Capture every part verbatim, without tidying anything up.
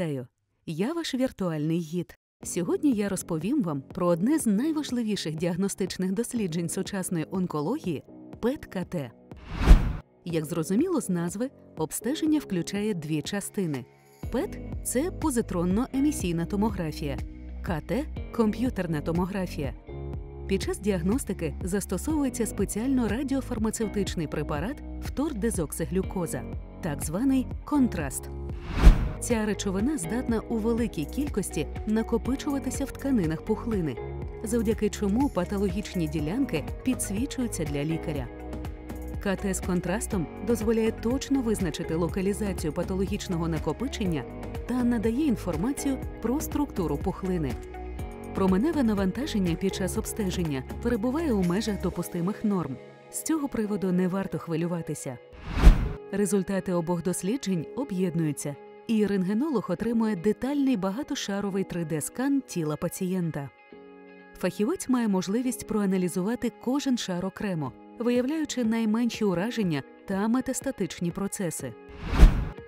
Вітаю! Я ваш віртуальний гід. Сьогодні я розповім вам про одне з найважливіших діагностичних досліджень сучасної онкології – пет-ка те. Як зрозуміло з назви, обстеження включає дві частини. пет – це позитронно-емісійна томографія, ка те – комп'ютерна томографія. Під час діагностики застосовується спеціально радіофармацевтичний препарат фтор-дезоксиглюкоза, так званий контраст. Ця речовина здатна у великій кількості накопичуватися в тканинах пухлини, завдяки чому патологічні ділянки підсвічуються для лікаря. ка те з контрастом дозволяє точно визначити локалізацію патологічного накопичення та надає інформацію про структуру пухлини. Променеве навантаження під час обстеження перебуває у межах допустимих норм. З цього приводу не варто хвилюватися. Результати обох досліджень об'єднуються, і рентгенолог отримує детальний багатошаровий три де скан тіла пацієнта. Фахівець має можливість проаналізувати кожен шар окремо, виявляючи найменші ураження та метастатичні процеси.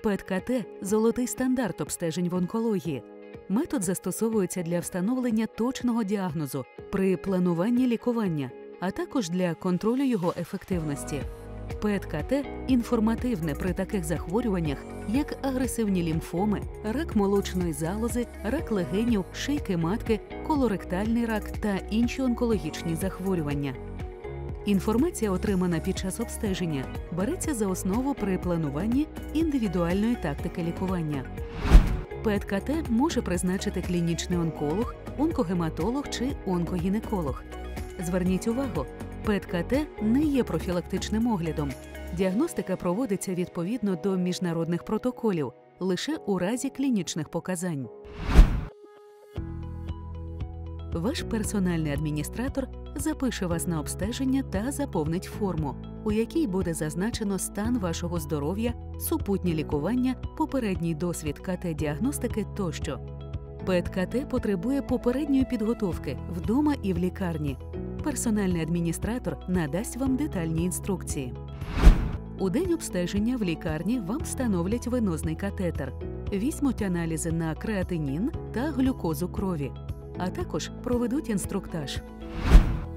пет-ка те – золотий стандарт обстежень в онкології. Метод застосовується для встановлення точного діагнозу при плануванні лікування, а також для контролю його ефективності. пет-ка те інформативне при таких захворюваннях, як агресивні лімфоми, рак молочної залози, рак легенів, шийки матки, колоректальний рак та інші онкологічні захворювання. Інформація, отримана під час обстеження, береться за основу при плануванні індивідуальної тактики лікування. пет-ка те може призначити клінічний онколог, онкогематолог чи онкогінеколог. Зверніть увагу, пет-ка те не є профілактичним оглядом. Діагностика проводиться відповідно до міжнародних протоколів, лише у разі клінічних показань. Ваш персональний адміністратор запише вас на обстеження та заповнить форму, у якій буде зазначено стан вашого здоров'я, супутні лікування, попередній досвід ка те-діагностики тощо. пет-ка те потребує попередньої підготовки вдома і в лікарні. Персональний адміністратор надасть вам детальні інструкції. У день обстеження в лікарні вам встановлять венозний катетер, візьмуть аналізи на креатинін та глюкозу крові, а також проведуть інструктаж.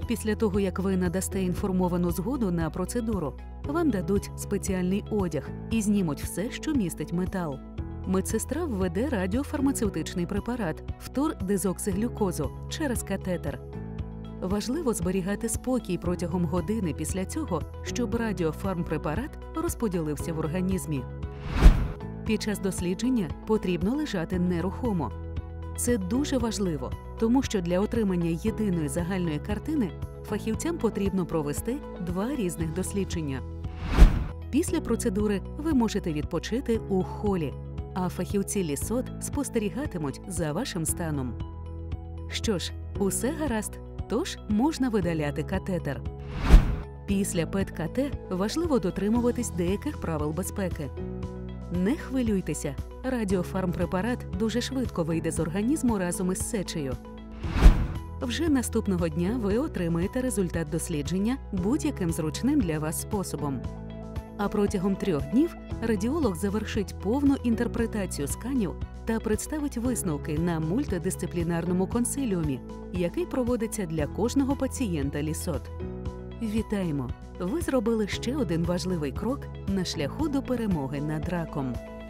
Після того, як ви надасте інформовану згоду на процедуру, вам дадуть спеціальний одяг і знімуть все, що містить метал. Медсестра введе радіофармацевтичний препарат фтор-дезоксиглюкозу через катетер. Важливо зберігати спокій протягом години після цього, щоб радіофармпрепарат розподілився в організмі. Під час дослідження потрібно лежати нерухомо. Це дуже важливо, тому що для отримання єдиної загальної картини фахівцям потрібно провести два різних дослідження. Після процедури ви можете відпочити у холі, а фахівці лісод спостерігатимуть за вашим станом. Що ж, усе гаразд, тож можна видаляти катетер. Після пет-ка те важливо дотримуватись деяких правил безпеки. Не хвилюйтеся, радіофармпрепарат дуже швидко вийде з організму разом із сечею. Вже наступного дня ви отримаєте результат дослідження будь-яким зручним для вас способом. А протягом трьох днів радіолог завершить повну інтерпретацію сканів та представить висновки на мультидисциплінарному консиліумі, який проводиться для кожного пацієнта лісод. Вітаємо! Ви зробили ще один важливий крок на шляху до перемоги над раком.